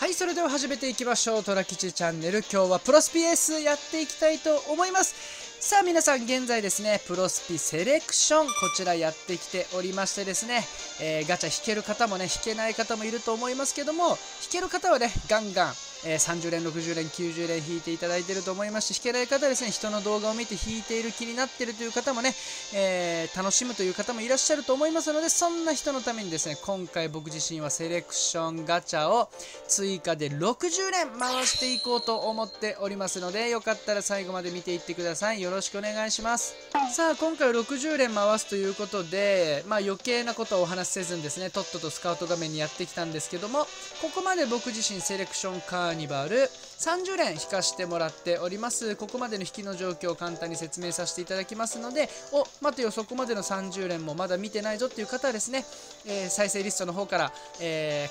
はい、それでは始めていきましょう。トラ吉チャンネル。今日はプロスピエースやっていきたいと思います。さあ皆さん、現在ですね、プロスピセレクション、こちらやってきておりましてですね、ガチャ引ける方もね、引けない方もいると思いますけども、引ける方はね、ガンガン、30連、60連、90連引いていただいていると思いますし、引けない方はですね、人の動画を見て引いている気になっているという方もね、楽しむという方もいらっしゃると思いますので、そんな人のためにですね、今回僕自身はセレクションガチャを追加で60連回していこうと思っておりますので、よかったら最後まで見ていってください。よろしくお願いします。さあ今回は60連回すということで、まあ余計なことはお話しせずにですね、とっととスカウト画面にやってきたんですけども、ここまで僕自身セレクションカーニバル30連引かしてもらっております。ここまでの引きの状況を簡単に説明させていただきますので、お、待てよ、そこまでの30連もまだ見てないぞっていう方はですね、再生リストの方から、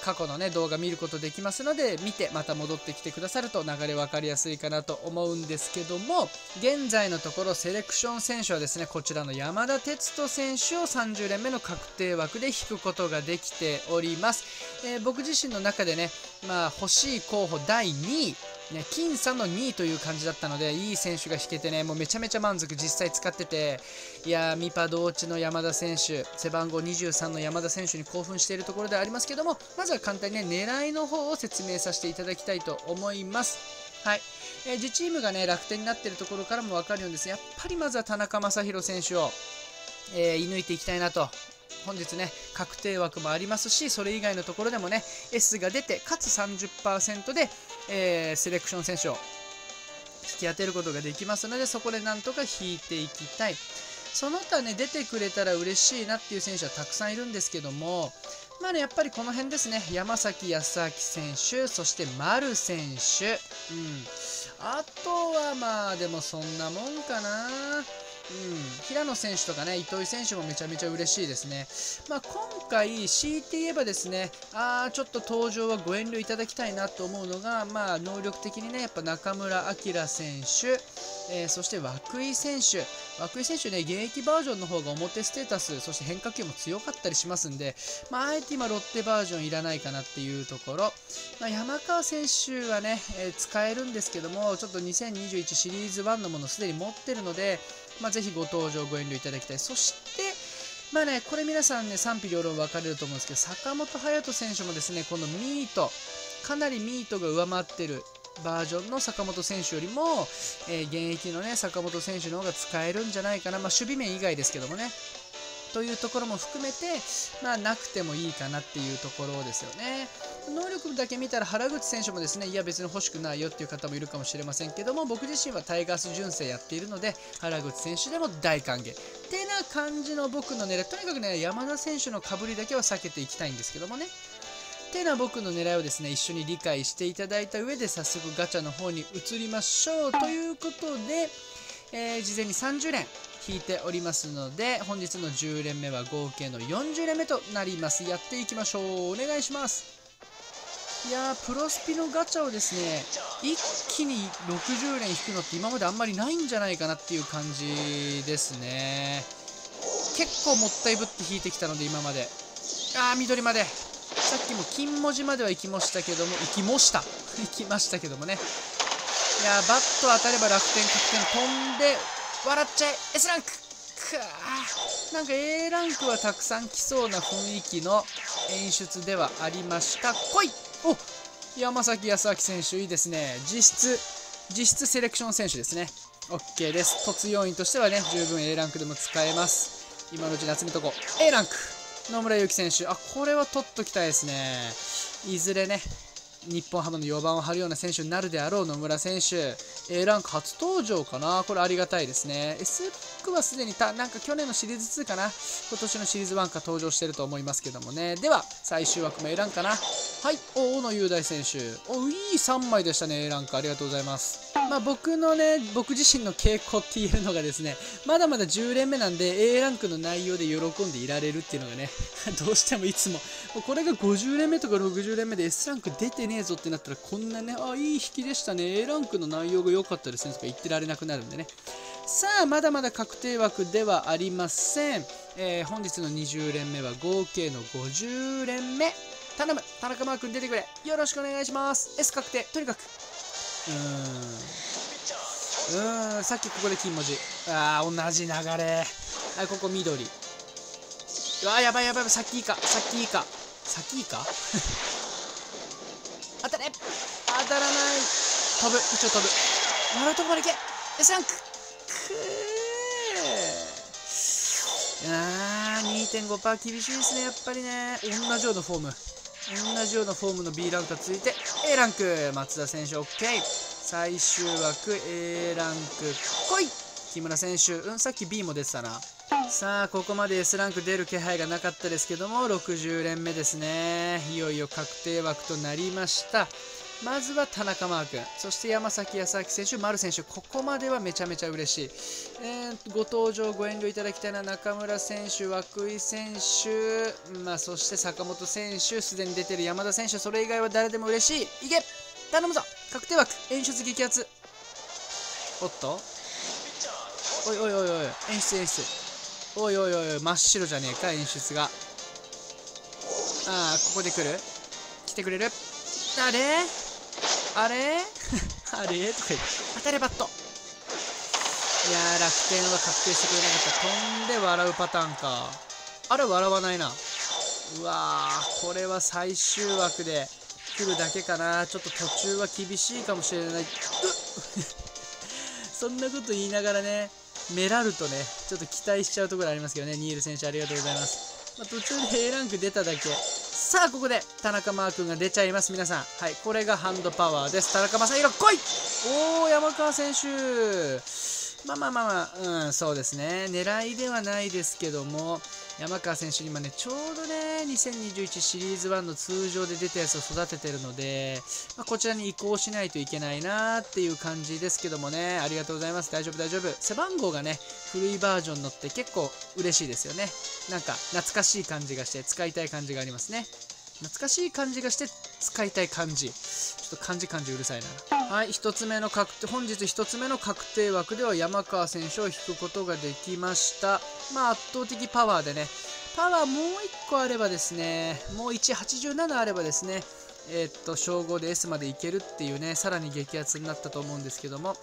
過去のね動画見ることできますので、見てまた戻ってきてくださると流れ分かりやすいかなと思うんですけども、現在のところセレクション選手はですね、こちらの山田哲人選手を30連目の確定枠で引くことができております。僕自身の中でね、まあ、欲しい候補第2位ね、僅差の2位という感じだったので、いい選手が引けてね、もうめちゃめちゃ満足、実際使ってて、いやー、ミパ同地の山田選手、背番号23の山田選手に興奮しているところでありますけども、まずは簡単にね、狙いの方を説明させていただきたいと思います。はい、自チームがね楽天になっているところからも分かるようにですね、やっぱりまずは田中将大選手を、射抜いていきたいなと。本日ね確定枠もありますし、それ以外のところでもね S が出て、かつ 30% で、セレクション選手を引き当てることができますので、そこでなんとか引いていきたい。その他ね、出てくれたら嬉しいなっていう選手はたくさんいるんですけども、まあね、やっぱりこの辺ですね、山崎康晃選手、そして丸選手、あとはまあでもそんなもんかな。平野選手とかね、糸井選手もめちゃめちゃ嬉しいですね。まあ、今回、強いて言えばですね、ちょっと登場はご遠慮いただきたいなと思うのが、まあ、能力的にね、やっぱ中村晃選手、そして涌井選手、ね、現役バージョンの方が表ステータス、そして変化球も強かったりしますんで、まあ、あえて今、ロッテバージョンいらないかなっていうところ、まあ、山川選手はね、使えるんですけども、ちょっと2021シリーズ1のものすでに持ってるので、まあ、ぜひご登場、ご遠慮いただきたい。そして、まあね、これ皆さんね、賛否両論分かれると思うんですけど、坂本勇人選手もですね、このミート、かなりミートが上回ってるバージョンの坂本選手よりも、現役のね、坂本選手の方が使えるんじゃないかな。まあ、守備面以外ですけどもね。というところも含めて、まあ、なくてもいいかなっていうところですよね。能力だけ見たら原口選手もですね、いや別に欲しくないよっていう方もいるかもしれませんけども、僕自身はタイガース純正やっているので、原口選手でも大歓迎ってな感じの僕の狙い。とにかくね、山田選手のかぶりだけは避けていきたいんですけどもね。ってな僕の狙いをですね、一緒に理解していただいた上で、早速ガチャの方に移りましょう。ということで、事前に30連引いておりますので、本日の10連目は合計の40連目となります。やっていきましょう。お願いします。いやー、プロスピのガチャをですね、一気に60連引くのって今まであんまりないんじゃないかなっていう感じですね。結構もったいぶって引いてきたので、今まで緑まで、さっきも金文字までは行きましたけども、行きましたけどもね。いやー、バット当たれば楽天確定、飛んで笑っちゃえ S ランクかー、なんか A ランクはたくさん来そうな雰囲気の演出ではありました。来い。お、山崎康晃選手、いいですね。実質セレクション選手ですね。 OK です。突要員としてはね、十分 A ランクでも使えます。今のうちに集めとこう。 A ランク野村佑希選手、これは取っときたいですね。いずれね、日本ハムの4番を張るような選手になるであろう野村選手、A ランク初登場かな。これありがたいですね。 S ランクはすでになんか去年のシリーズ2かな、今年のシリーズ1か登場してると思いますけどもね。では最終枠も A ランクかな。はい、大野雄大選手、いい3枚でしたね。 A ランクありがとうございます。まあ、僕自身の傾向って言えるのがですね、まだまだ10連目なんで A ランクの内容で喜んでいられるっていうのがねどうしてもいつもこれが50連目とか60連目で S ランク出てねえぞってなったら、こんなね、いい引きでしたね、A ランクの内容が良かったですねとか言ってられなくなるんでね。さあ、まだまだ確定枠ではありません。本日の20連目は合計の50連目頼む、田中マー君出てくれ、よろしくお願いします。 S 確定。とにかくさっきここで金文字、あー同じ流れ。はい、ここ緑。うわー、やばいやばい、さっきいいか当たれ、当たらない、飛ぶ、一応飛ぶ、笑うとこまでいけ、Sランク、あー 2.5% 厳しいですね、やっぱりね。同じようなフォームの B ランクがついて A ランク、松田選手 OK、 最終枠 A ランク来い、木村選手、さっき B も出てたな。さあここまで S ランク出る気配がなかったですけども、60連目ですね、いよいよ確定枠となりました。まずは田中マー君、そして山崎康晃選手、丸選手、ここまではめちゃめちゃ嬉しい。ご登場、ご遠慮いただきたいのは中村選手、涌井選手、そして坂本選手、すでに出てる山田選手、それ以外は誰でも嬉しい。いけ、頼むぞ、確定枠、演出激アツ。おっと、おいおいおいおい、演出、おいおいおいおい、真っ白じゃねえか、演出が。ああ、ここで来る、来てくれる、あれあれとか言って、当たれバット。いやー、楽天は確定してくれなかった。飛んで笑うパターンか。あれ、笑わないな。うわー、これは最終枠で来るだけかな。ちょっと途中は厳しいかもしれない。そんなこと言いながらね、メラルとね、ちょっと期待しちゃうところありますけどね。ニール選手、ありがとうございます。途中で A ランク出ただけ。さあここで田中マー君が出ちゃいます、皆さん。はい、これがハンドパワーです。田中将大来い。おー、山川選手、まあ、そうですね、狙いではないですけども、山川選手今ね、ちょうどね2021シリーズ1の通常で出たやつを育ててるので、こちらに移行しないといけないなーっていう感じですけどもね。ありがとうございます。大丈夫、背番号がね古いバージョンのって結構嬉しいですよね。なんか懐かしい感じがして使いたい感じがありますね。懐かしい感じがして使いたい感じ、ちょっと漢字うるさいな。はい、本日1つ目の確定枠では山川選手を引くことができました。圧倒的パワーでね、パワーもう1個あればですね、もう187あればですね、称号で S までいけるっていうね、さらに激アツになったと思うんですけども、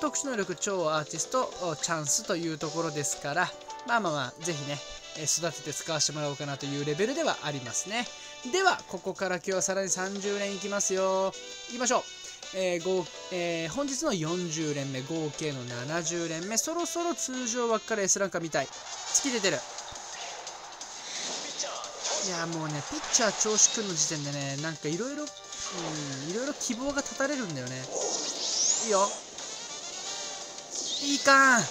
特殊能力超アーティストチャンスというところですから、ぜひね育てて使わせてもらおうかなというレベルではありますね。ではここから今日はさらに30連いきますよ。いきましょう。本日の40連目、合計の70連目、そろそろ通常枠から S ランカーみたい。突き出てる。いやもうね、ピッチャー調子くんの時点でね、なんかいろいろ希望が絶たれるんだよね。いいよ、いいかん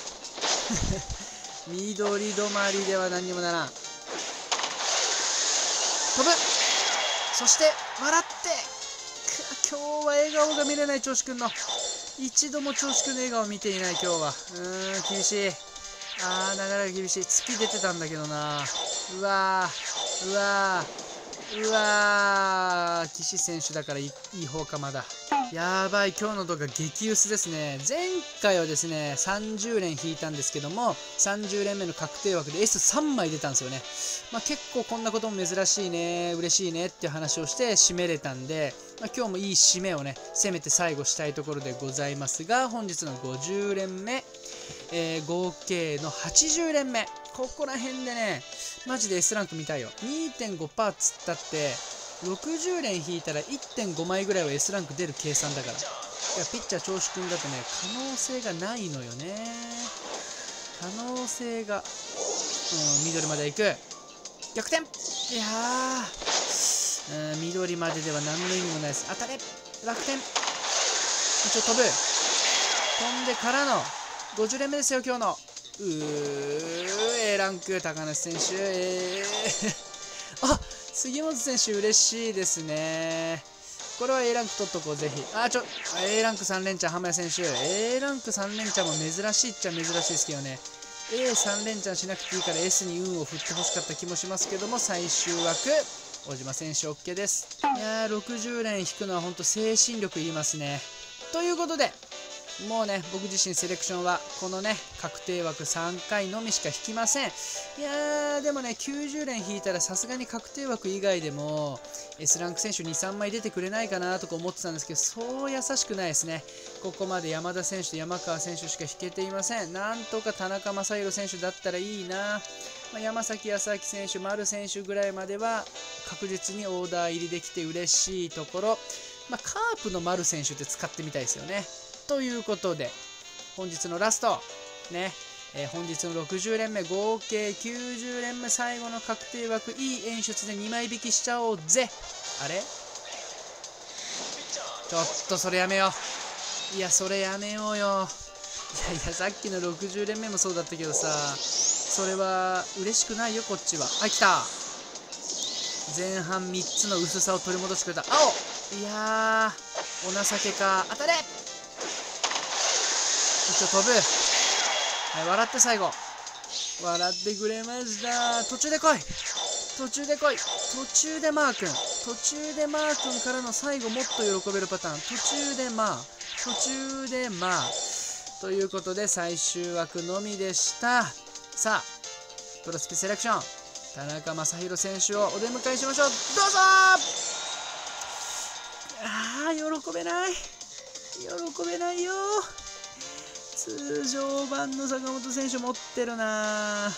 緑止まりでは何にもならん。飛ぶ、そして笑って、今日は笑顔が見れない。調子くんの一度も調子くんの笑顔見ていない。今日は厳しい。流れが厳しい。突き出てたんだけどな。うわ、岸選手だからいい方か。まだやばい。今日の動画激薄ですね。前回はですね30連引いたんですけども、30連目の確定枠で S3 枚出たんですよね。結構こんなことも珍しいね、嬉しいねっていう話をして締めれたんで、今日もいい締めをね、せめて最後したいところでございますが、本日の50連目、合計の80連目、ここら辺でねマジで S ランク見たいよ。 2.5% つったって60連引いたら 1.5 枚ぐらいは S ランク出る計算だから。いや、ピッチャー調子くんだとね、可能性がないのよね。可能性が、緑まで行く、逆転。いやー、緑まででは何の意味もないです。当たれ、楽天、一応飛んでからの50連目ですよ今日の。A ランク、高梨選手、あ、杉本選手嬉しいですね。これは A ランク取っとこう、ぜひ。A ランク3連チャン、浜谷選手。A ランク3連チャンも珍しいっちゃ珍しいですけどね。A3 連チャンしなくていいから S に運を振ってほしかった気もしますけども、最終枠、小島選手 OK です。いやー、60連引くのは本当精神力いりますね。ということで、もうね、僕自身セレクションはこのね、確定枠3回のみしか引きません。いやー、でもね、90連引いたらさすがに確定枠以外でも S ランク選手 2,3 枚出てくれないかなとか思ってたんですけど、そう優しくないですね。ここまで山田選手と山川選手しか引けていません。なんとか田中将大選手だったらいいな。まあ、山崎康明選手、丸選手ぐらいまでは確実にオーダー入りできて嬉しいところ、まあ、カープの丸選手って使ってみたいですよね。ということで本日のラストね、本日の60連目合計90連目最後の確定枠、いい演出で2枚引きしちゃおうぜ。あれちょっとそれやめよう。いや、それやめようよ。いやいや、さっきの60連目もそうだったけどさ、それは嬉しくないよこっちは。あ、来た。前半3つの薄さを取り戻してくれた青。いやー、お情けか。当たれ。一応飛ぶ、はい、笑って最後笑ってくれました。途中で来い、途中で来い、途中でマー君、途中でマー君からの最後もっと喜べるパターン、途中でマー、途中でマーということで最終枠のみでした。さあ、プロスピセレクション田中将大選手をお出迎えしましょう。どうぞ。あー、喜べない、喜べないよ。通常版の坂本選手持ってるな。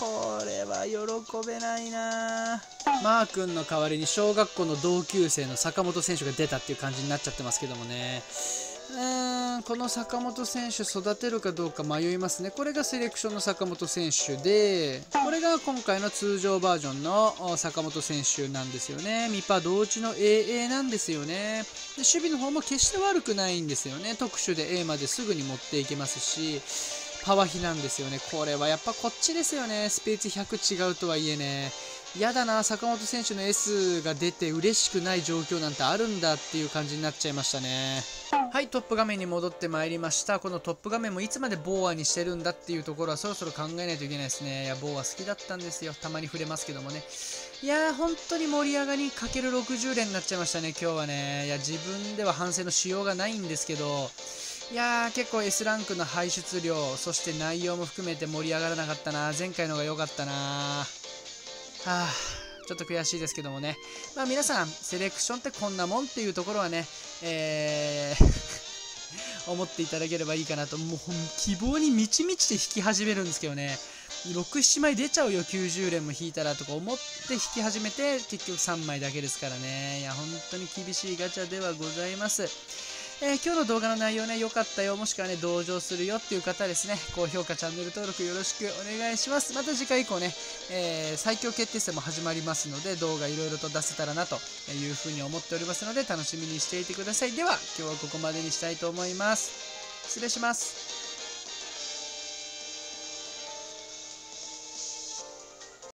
これは喜べないな。マー君の代わりに小学校の同級生の坂本選手が出たっていう感じになっちゃってますけどもね。この坂本選手育てるかどうか迷いますね。これがセレクションの坂本選手で、これが今回の通常バージョンの坂本選手なんですよね。ミパ同値の AA なんですよね。で、守備の方も決して悪くないんですよね。特殊で A まですぐに持っていけますし、パワヒなんですよね。これはやっぱこっちですよね。スペース100違うとはいえね。やだな、坂本選手の S が出て嬉しくない状況なんてあるんだっていう感じになっちゃいましたね。はい、トップ画面に戻ってまいりました。このトップ画面もいつまでボーアにしてるんだっていうところはそろそろ考えないといけないですね。いや、ボーア好きだったんですよ。たまに触れますけどもね。いやー、本当に盛り上がりかける60連になっちゃいましたね、今日はね。いや、自分では反省のしようがないんですけど、いやー、結構 S ランクの排出量、そして内容も含めて盛り上がらなかったな。前回の方が良かったな。はあ、ちょっと悔しいですけどもね。まあ、皆さんセレクションってこんなもんっていうところはね、思っていただければいいかなと。もう希望に満ち満ちて引き始めるんですけどね。67枚出ちゃうよ、90連も引いたらとか思って引き始めて、結局3枚だけですからね。いや、本当に厳しいガチャではございます。今日の動画の内容ね、良かったよ、もしくはね、同情するよっていう方はですね、高評価、チャンネル登録よろしくお願いします。また次回以降ね、最強決定戦も始まりますので、動画いろいろと出せたらなというふうに思っておりますので、楽しみにしていてください。では、今日はここまでにしたいと思います。失礼します。